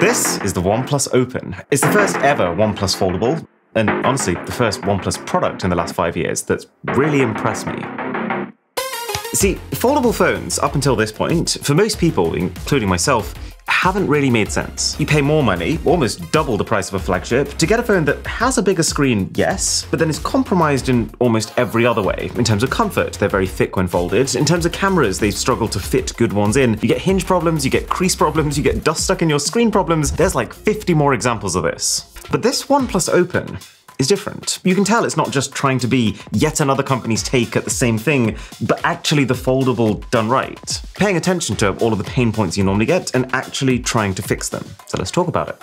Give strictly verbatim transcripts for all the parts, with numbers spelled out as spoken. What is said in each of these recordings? This is the OnePlus Open. It's the first ever OnePlus foldable, and honestly, the first OnePlus product in the last five years that's really impressed me. See, foldable phones, up until this point, for most people, including myself, haven't really made sense. You pay more money, almost double the price of a flagship, to get a phone that has a bigger screen, yes, but then is compromised in almost every other way. In terms of comfort, they're very thick when folded. In terms of cameras, they struggle to fit good ones in. You get hinge problems, you get crease problems, you get dust stuck in your screen problems. There's like fifty more examples of this. But this OnePlus Open is different. You can tell it's not just trying to be yet another company's take at the same thing, but actually the foldable done right. Paying attention to all of the pain points you normally get and actually trying to fix them. So let's talk about it.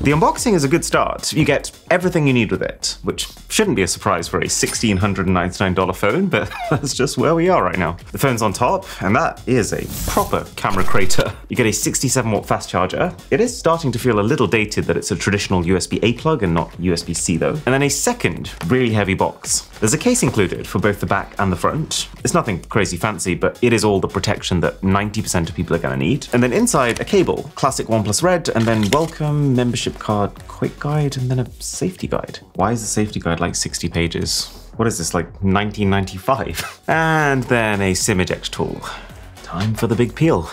The unboxing is a good start. You get everything you need with it, which shouldn't be a surprise for a one thousand six hundred ninety-nine dollar phone, but that's just where we are right now. The phone's on top, and that is a proper camera crater. You get a sixty-seven watt fast charger. It is starting to feel a little dated that it's a traditional U S B A plug and not U S B C though. And then a second really heavy box. There's a case included for both the back and the front. It's nothing crazy fancy, but it is all the protection that ninety percent of people are gonna need. And then inside, a cable, classic OnePlus red, and then welcome, membership card, quick guide, and then a safety guide. Why is the safety guide like sixty pages? What is this, like nineteen ninety-five? And then a SIM eject tool. Time for the big peel.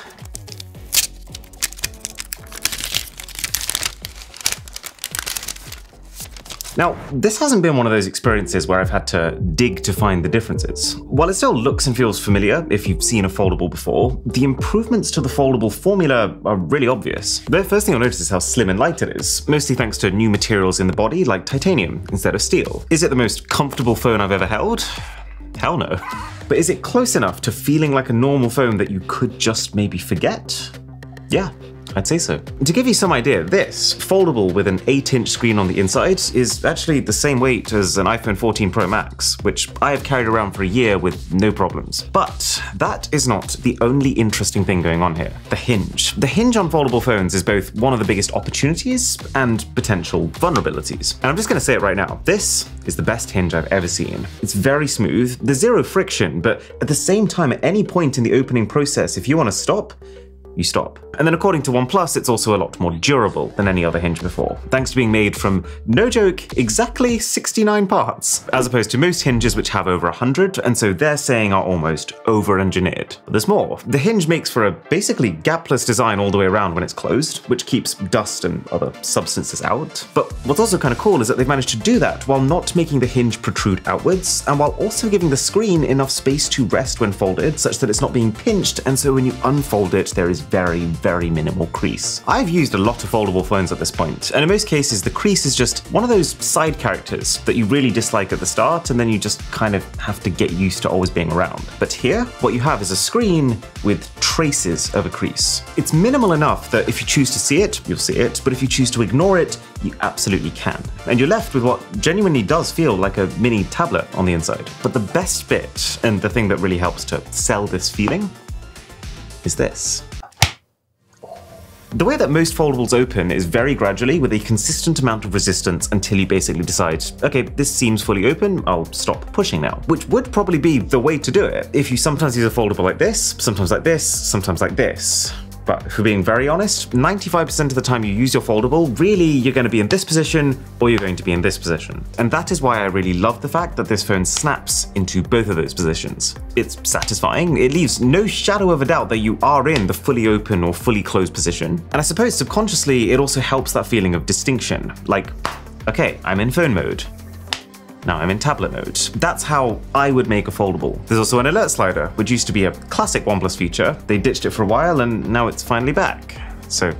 Now, this hasn't been one of those experiences where I've had to dig to find the differences. While it still looks and feels familiar if you've seen a foldable before, the improvements to the foldable formula are really obvious. The first thing you'll notice is how slim and light it is, mostly thanks to new materials in the body like titanium instead of steel. Is it the most comfortable phone I've ever held? Hell no. But is it close enough to feeling like a normal phone that you could just maybe forget? Yeah. I'd say so. To give you some idea, this, foldable with an eight inch screen on the inside, is actually the same weight as an iPhone fourteen Pro Max, which I have carried around for a year with no problems. But that is not the only interesting thing going on here. The hinge. The hinge on foldable phones is both one of the biggest opportunities and potential vulnerabilities. And I'm just gonna say it right now, this is the best hinge I've ever seen. It's very smooth, there's zero friction, but at the same time, at any point in the opening process, if you wanna stop, you stop. And then according to OnePlus, it's also a lot more durable than any other hinge before, thanks to being made from, no joke, exactly sixty-nine parts, as opposed to most hinges which have over one hundred, and so they're saying are almost over-engineered. But there's more. The hinge makes for a basically gapless design all the way around when it's closed, which keeps dust and other substances out. But what's also kind of cool is that they've managed to do that while not making the hinge protrude outwards, and while also giving the screen enough space to rest when folded, such that it's not being pinched, and so when you unfold it, there is very, very minimal crease. I've used a lot of foldable phones at this point, and in most cases the crease is just one of those side characters that you really dislike at the start and then you just kind of have to get used to always being around. But here, what you have is a screen with traces of a crease. It's minimal enough that if you choose to see it, you'll see it, but if you choose to ignore it, you absolutely can. And you're left with what genuinely does feel like a mini tablet on the inside. But the best bit, and the thing that really helps to sell this feeling, is this. The way that most foldables open is very gradually with a consistent amount of resistance until you basically decide, okay, this seems fully open, I'll stop pushing now, which would probably be the way to do it if you sometimes use a foldable like this, sometimes like this, sometimes like this. But for being very honest, ninety-five percent of the time you use your foldable, really you're going to be in this position or you're going to be in this position. And that is why I really love the fact that this phone snaps into both of those positions. It's satisfying, it leaves no shadow of a doubt that you are in the fully open or fully closed position. And I suppose subconsciously it also helps that feeling of distinction, like, okay, I'm in phone mode. Now I'm in tablet mode. That's how I would make a foldable. There's also an alert slider, which used to be a classic OnePlus feature. They ditched it for a while and now it's finally back. So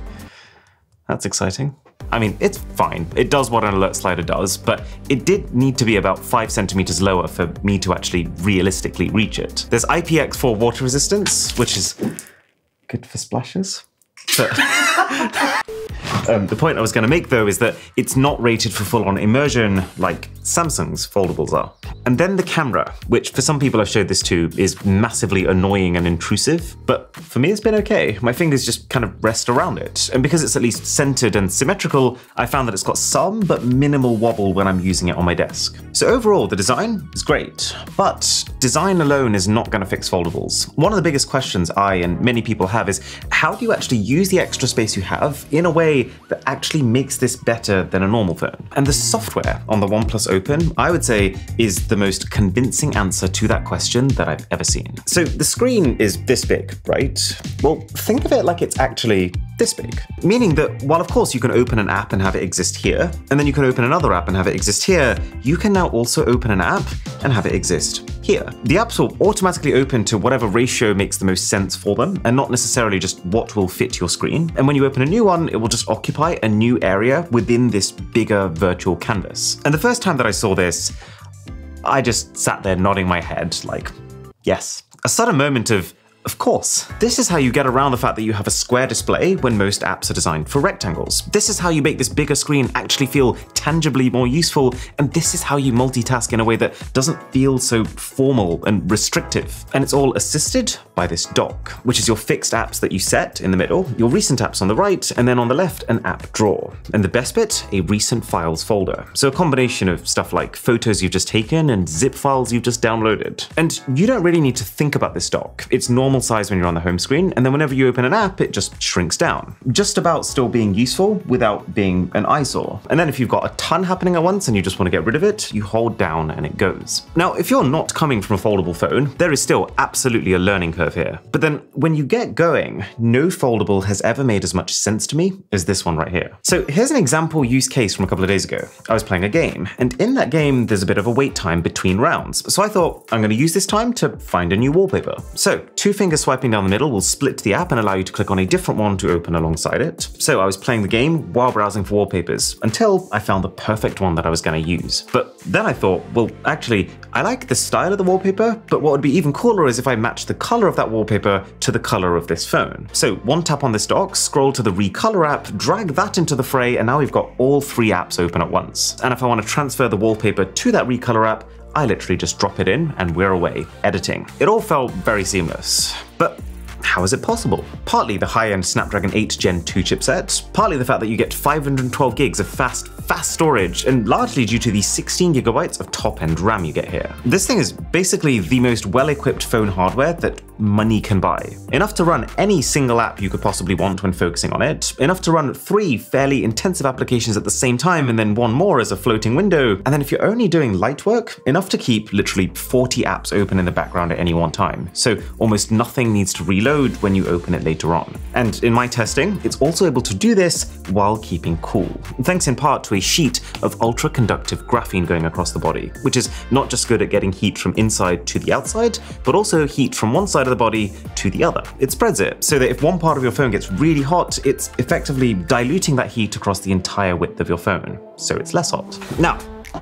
that's exciting. I mean, it's fine. It does what an alert slider does, but it did need to be about five centimeters lower for me to actually realistically reach it. There's I P X four water resistance, which is good for splashes. So Um, the point I was going to make, though, is that it's not rated for full-on immersion like Samsung's foldables are. And then the camera, which for some people I've showed this to, is massively annoying and intrusive, but for me it's been okay. My fingers just kind of rest around it, and because it's at least centered and symmetrical, I found that it's got some but minimal wobble when I'm using it on my desk. So overall, the design is great, but design alone is not going to fix foldables. One of the biggest questions I and many people have is, how do you actually use the extra space you have in a way that actually makes this better than a normal phone. And the software on the OnePlus Open, I would say, is the most convincing answer to that question that I've ever seen. So the screen is this big, right? Well, think of it like it's actually this big, meaning that while of course you can open an app and have it exist here, and then you can open another app and have it exist here, you can now also open an app and have it exist here. The apps will automatically open to whatever ratio makes the most sense for them, and not necessarily just what will fit your screen. And when you open a new one, it will just occupy a new area within this bigger virtual canvas. And the first time that I saw this, I just sat there nodding my head like, yes. A sudden moment of, of course. This is how you get around the fact that you have a square display when most apps are designed for rectangles. This is how you make this bigger screen actually feel tangibly more useful, and this is how you multitask in a way that doesn't feel so formal and restrictive. And it's all assisted by this dock, which is your fixed apps that you set in the middle, your recent apps on the right, and then on the left, an app drawer. And the best bit, a recent files folder. So a combination of stuff like photos you've just taken and zip files you've just downloaded. And you don't really need to think about this dock. It's normal normal size when you're on the home screen, and then whenever you open an app, it just shrinks down. Just about still being useful without being an eyesore. And then if you've got a ton happening at once and you just want to get rid of it, you hold down and it goes. Now, if you're not coming from a foldable phone, there is still absolutely a learning curve here. But then when you get going, no foldable has ever made as much sense to me as this one right here. So here's an example use case from a couple of days ago. I was playing a game, and in that game, there's a bit of a wait time between rounds. So I thought, I'm going to use this time to find a new wallpaper. So two finger swiping down the middle will split the app and allow you to click on a different one to open alongside it. So I was playing the game while browsing for wallpapers until I found the perfect one that I was going to use. But then I thought, well, actually, I like the style of the wallpaper, but what would be even cooler is if I matched the color of that wallpaper to the color of this phone. So one tap on this dock, scroll to the Recolor app, drag that into the fray, and now we've got all three apps open at once. And if I want to transfer the wallpaper to that Recolor app, I literally just drop it in and we're away, editing. It all felt very seamless. But how is it possible? Partly the high-end Snapdragon eight gen two chipset, partly the fact that you get five hundred twelve gigs of fast, fast storage, and largely due to the sixteen gigabytes of top-end RAM you get here. This thing is basically the most well-equipped phone hardware that money can buy. Enough to run any single app you could possibly want when focusing on it, enough to run three fairly intensive applications at the same time and then one more as a floating window, and then if you're only doing light work, enough to keep literally forty apps open in the background at any one time, so almost nothing needs to reload when you open it later on. And in my testing, it's also able to do this while keeping cool, thanks in part to a sheet of ultra-conductive graphene going across the body, which is not just good at getting heat from inside to the outside, but also heat from one side of the body to the other. It spreads it so that if one part of your phone gets really hot, it's effectively diluting that heat across the entire width of your phone, so it's less hot. Now,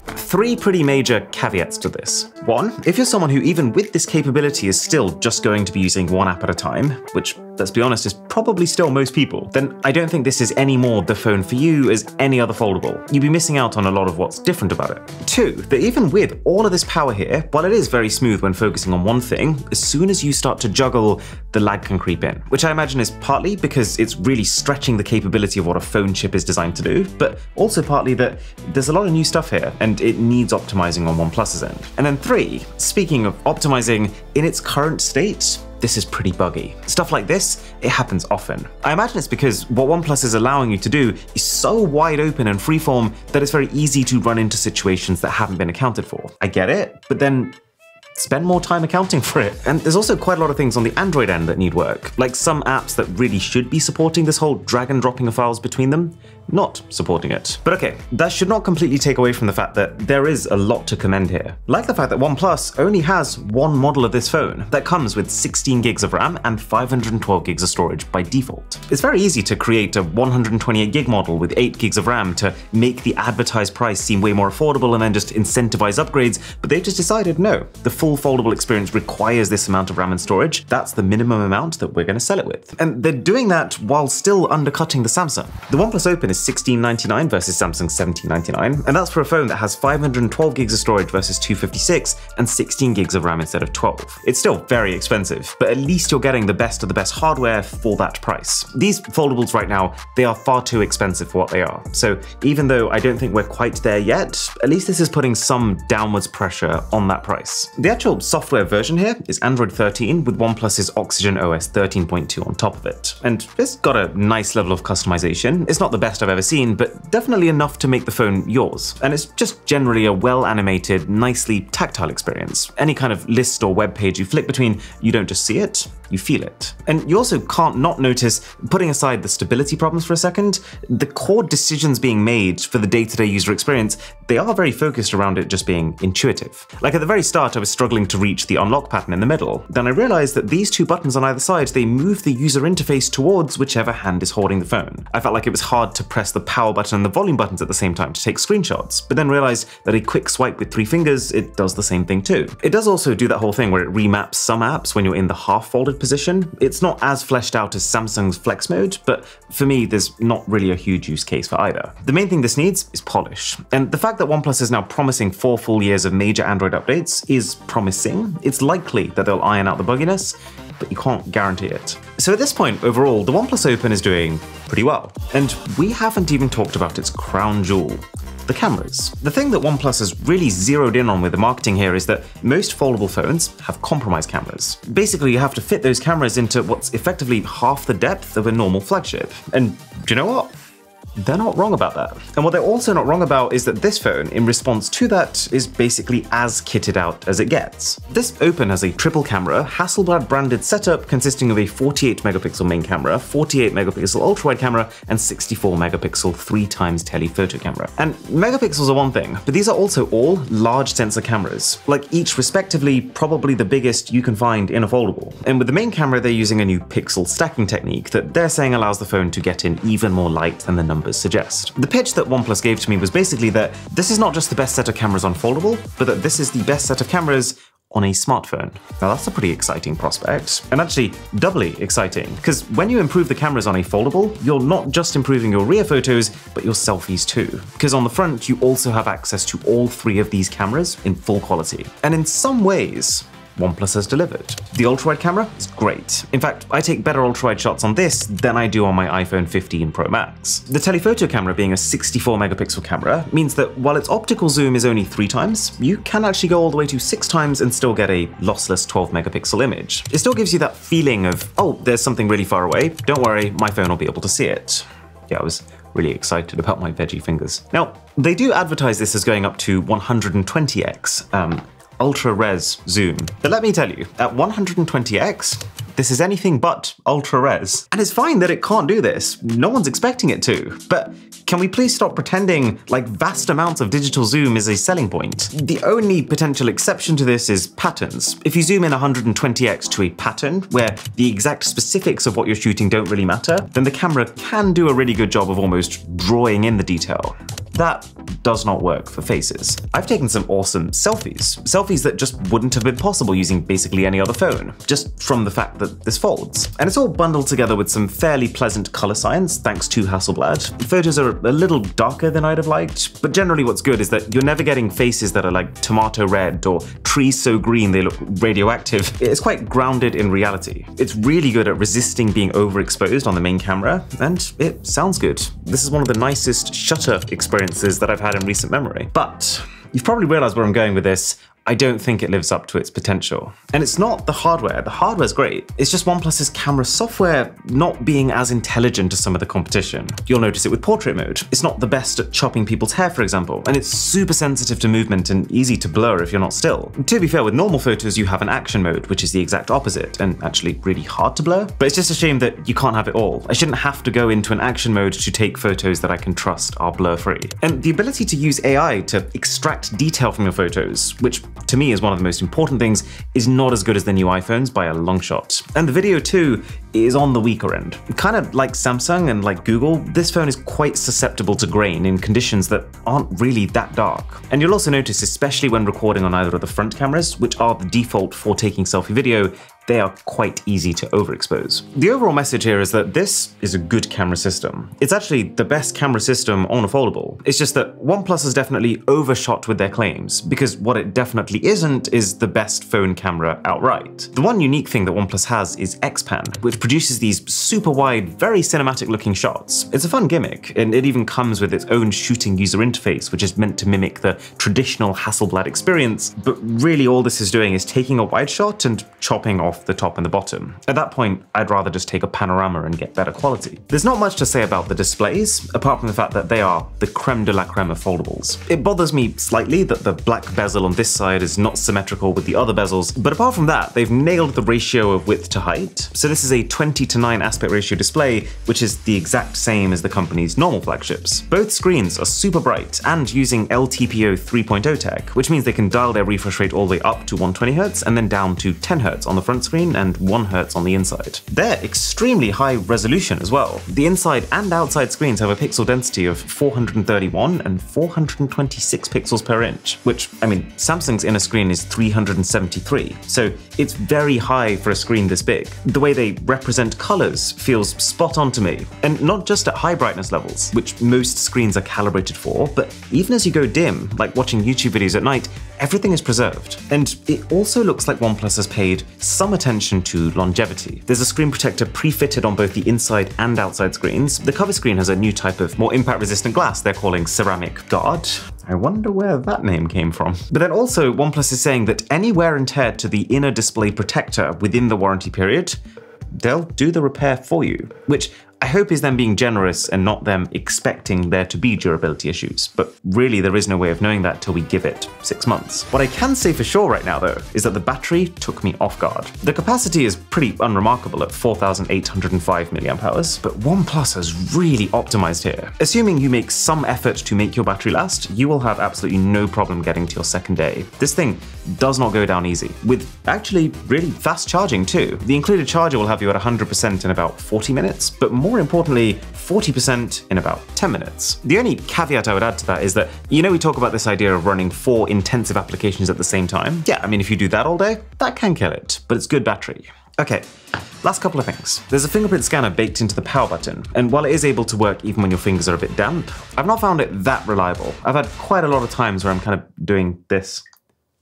three pretty major caveats to this. One, if you're someone who even with this capability is still just going to be using one app at a time, which let's be honest is probably still most people, then I don't think this is any more the phone for you as any other foldable. You'd be missing out on a lot of what's different about it. Two, that even with all of this power here, while it is very smooth when focusing on one thing, as soon as you start to juggle, the lag can creep in, which I imagine is partly because it's really stretching the capability of what a phone chip is designed to do, but also partly that there's a lot of new stuff here and it needs optimizing on OnePlus's end. And then three, speaking of optimizing, in its current state, this is pretty buggy. Stuff like this, it happens often. I imagine it's because what OnePlus is allowing you to do is so wide open and freeform that it's very easy to run into situations that haven't been accounted for. I get it, but then spend more time accounting for it. And there's also quite a lot of things on the Android end that need work, like some apps that really should be supporting this whole drag and dropping of files between them, not supporting it. But okay, that should not completely take away from the fact that there is a lot to commend here. Like the fact that OnePlus only has one model of this phone that comes with sixteen gigs of RAM and five hundred twelve gigs of storage by default. It's very easy to create a one hundred twenty-eight gig model with eight gigs of RAM to make the advertised price seem way more affordable and then just incentivize upgrades, but they've just decided no, the full foldable experience requires this amount of RAM and storage. That's the minimum amount that we're going to sell it with. And they're doing that while still undercutting the Samsung. The OnePlus Open is sixteen ninety-nine versus Samsung's seventeen ninety-nine, and that's for a phone that has five hundred twelve gigs of storage versus two fifty-six and sixteen gigs of RAM instead of twelve. It's still very expensive, but at least you're getting the best of the best hardware for that price. These foldables right now, they are far too expensive for what they are. So even though I don't think we're quite there yet, at least this is putting some downwards pressure on that price. The actual software version here is Android thirteen with OnePlus's Oxygen O S thirteen point two on top of it. And it's got a nice level of customization. It's not the best I've ever seen, but definitely enough to make the phone yours. And it's just generally a well-animated, nicely tactile experience. Any kind of list or web page you flick between, you don't just see it, you feel it. And you also can't not notice, putting aside the stability problems for a second, the core decisions being made for the day-to-day user experience, they are very focused around it just being intuitive. Like at the very start, I was struggling to reach the unlock pattern in the middle. Then I realized that these two buttons on either side, they move the user interface towards whichever hand is holding the phone. I felt like it was hard to press the power button and the volume buttons at the same time to take screenshots, but then realized that a quick swipe with three fingers, it does the same thing too. It does also do that whole thing where it remaps some apps when you're in the half-folded position. It's not as fleshed out as Samsung's Flex mode, but for me, there's not really a huge use case for either. The main thing this needs is polish. And the fact that OnePlus is now promising four full years of major Android updates is promising. It's likely that they'll iron out the bugginess, but you can't guarantee it. So at this point, overall, the OnePlus Open is doing pretty well. And we haven't even talked about its crown jewel, the cameras. The thing that OnePlus has really zeroed in on with the marketing here is that most foldable phones have compromised cameras. Basically, you have to fit those cameras into what's effectively half the depth of a normal flagship. And do you know what? They're not wrong about that. And what they're also not wrong about is that this phone, in response to that, is basically as kitted out as it gets. This Open has a triple camera, Hasselblad branded setup consisting of a forty-eight megapixel main camera, forty-eight megapixel ultra-wide camera, and sixty-four megapixel three times telephoto camera. And megapixels are one thing, but these are also all large sensor cameras, like each respectively probably the biggest you can find in a foldable. And with the main camera, they're using a new pixel stacking technique that they're saying allows the phone to get in even more light than the number suggest. The pitch that OnePlus gave to me was basically that this is not just the best set of cameras on foldable, but that this is the best set of cameras on a smartphone. Now that's a pretty exciting prospect, and actually doubly exciting, because when you improve the cameras on a foldable, you're not just improving your rear photos, but your selfies too. Because on the front, you also have access to all three of these cameras in full quality. And in some ways, OnePlus has delivered. The ultra-wide camera is great. In fact, I take better ultra-wide shots on this than I do on my iPhone fifteen Pro Max. The telephoto camera being a sixty-four megapixel camera means that while its optical zoom is only three times, you can actually go all the way to six times and still get a lossless twelve megapixel image. It still gives you that feeling of, oh, there's something really far away. Don't worry, my phone will be able to see it. Yeah, I was really excited about my veggie fingers. Now, they do advertise this as going up to one hundred twenty X. Um, ultra-res zoom. But let me tell you, at one hundred twenty X, this is anything but ultra-res. And it's fine that it can't do this. No one's expecting it to. But can we please stop pretending like vast amounts of digital zoom is a selling point? The only potential exception to this is patterns. If you zoom in one hundred twenty X to a pattern where the exact specifics of what you're shooting don't really matter, then the camera can do a really good job of almost drawing in the detail. That does not work for faces. I've taken some awesome selfies, selfies that just wouldn't have been possible using basically any other phone, just from the fact that this folds. And it's all bundled together with some fairly pleasant color science, thanks to Hasselblad. The photos are a little darker than I'd have liked, but generally what's good is that you're never getting faces that are like tomato red or trees so green they look radioactive. It's quite grounded in reality. It's really good at resisting being overexposed on the main camera, and it sounds good. This is one of the nicest shutter experiences that I've had in recent memory. But you've probably realized where I'm going with this. I don't think it lives up to its potential. And it's not the hardware. The hardware's great. It's just OnePlus's camera software not being as intelligent as some of the competition. You'll notice it with portrait mode. It's not the best at chopping people's hair, for example, and it's super sensitive to movement and easy to blur if you're not still. To be fair, with normal photos, you have an action mode, which is the exact opposite and actually really hard to blur. But it's just a shame that you can't have it all. I shouldn't have to go into an action mode to take photos that I can trust are blur-free. And the ability to use A I to extract detail from your photos, which to me is one of the most important things, is not as good as the new iPhones by a long shot. And the video too is on the weaker end. Kind of like Samsung and like Google, this phone is quite susceptible to grain in conditions that aren't really that dark. And you'll also notice, especially when recording on either of the front cameras, which are the default for taking selfie video, they are quite easy to overexpose. The overall message here is that this is a good camera system. It's actually the best camera system on a foldable. It's just that OnePlus has definitely overshot with their claims, because what it definitely isn't is the best phone camera outright. The one unique thing that OnePlus has is X-Pan, which produces these super wide, very cinematic looking shots. It's a fun gimmick, and it even comes with its own shooting user interface, which is meant to mimic the traditional Hasselblad experience, but really all this is doing is taking a wide shot and chopping off the top and the bottom. At that point, I'd rather just take a panorama and get better quality. There's not much to say about the displays, apart from the fact that they are the creme de la creme of foldables. It bothers me slightly that the black bezel on this side is not symmetrical with the other bezels, but apart from that, they've nailed the ratio of width to height. So this is a twenty to nine aspect ratio display, which is the exact same as the company's normal flagships. Both screens are super bright and using L T P O three point oh tech, which means they can dial their refresh rate all the way up to one hundred twenty hertz and then down to ten hertz on the front screen and one hertz on the inside. They're extremely high resolution as well. The inside and outside screens have a pixel density of four hundred thirty-one and four hundred twenty-six pixels per inch, which, I mean, Samsung's inner screen is three hundred seventy-three, so it's very high for a screen this big. The way they represent colors feels spot on to me, and not just at high brightness levels, which most screens are calibrated for, but even as you go dim, like watching YouTube videos at night, everything is preserved. And it also looks like OnePlus has paid some attention to longevity. There's a screen protector pre-fitted on both the inside and outside screens. The cover screen has a new type of more impact-resistant glass they're calling ceramic guard. I wonder where that name came from. But then also, OnePlus is saying that any wear and tear to the inner display protector within the warranty period, they'll do the repair for you, which I hope is them being generous and not them expecting there to be durability issues, but really there is no way of knowing that till we give it six months. What I can say for sure right now though, is that the battery took me off guard. The capacity is pretty unremarkable at four thousand eight hundred five milliamp hours, but OnePlus has really optimized here. Assuming you make some effort to make your battery last, you will have absolutely no problem getting to your second day. This thing does not go down easy, with actually really fast charging too. The included charger will have you at one hundred percent in about forty minutes, but more More importantly, forty percent in about ten minutes. The only caveat I would add to that is that, you know, we talk about this idea of running four intensive applications at the same time. Yeah, I mean, if you do that all day, that can kill it, but it's good battery. Okay, last couple of things. There's a fingerprint scanner baked into the power button, and while it is able to work even when your fingers are a bit damp, I've not found it that reliable. I've had quite a lot of times where I'm kind of doing this.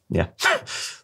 Yeah.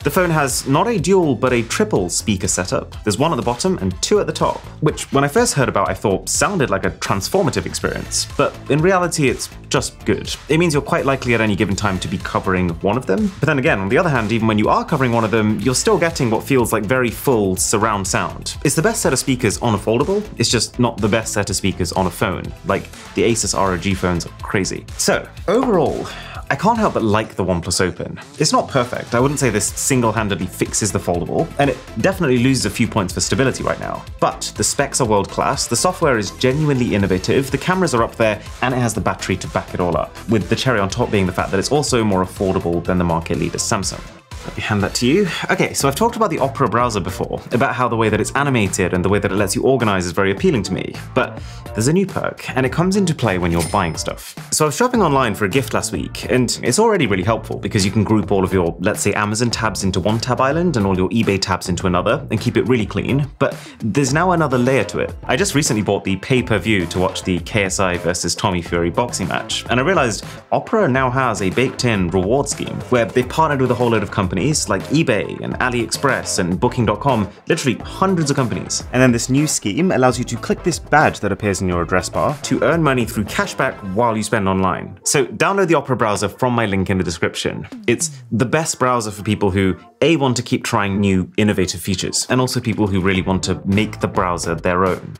The phone has not a dual, but a triple speaker setup. There's one at the bottom and two at the top, which when I first heard about, I thought sounded like a transformative experience, but in reality, it's just good. It means you're quite likely at any given time to be covering one of them. But then again, on the other hand, even when you are covering one of them, you're still getting what feels like very full surround sound. It's the best set of speakers on a foldable. It's just not the best set of speakers on a phone. Like the Asus R O G phones are crazy. So overall, I can't help but like the OnePlus Open. It's not perfect. I wouldn't say this single-handedly fixes the foldable, and it definitely loses a few points for stability right now. But the specs are world-class, the software is genuinely innovative, the cameras are up there, and it has the battery to back it all up, with the cherry on top being the fact that it's also more affordable than the market leader Samsung. Let me hand that to you. Okay, so I've talked about the Opera browser before, about how the way that it's animated and the way that it lets you organize is very appealing to me, but there's a new perk, and it comes into play when you're buying stuff. So I was shopping online for a gift last week, and it's already really helpful because you can group all of your, let's say, Amazon tabs into one tab island and all your eBay tabs into another and keep it really clean, but there's now another layer to it. I just recently bought the pay-per-view to watch the K S I versus Tommy Fury boxing match, and I realized Opera now has a baked-in reward scheme where they've partnered with a whole load of companies Companies like eBay and AliExpress and Booking dot com, literally hundreds of companies. And then this new scheme allows you to click this badge that appears in your address bar to earn money through cashback while you spend online. So download the Opera browser from my link in the description. It's the best browser for people who A, want to keep trying new innovative features, and also people who really want to make the browser their own.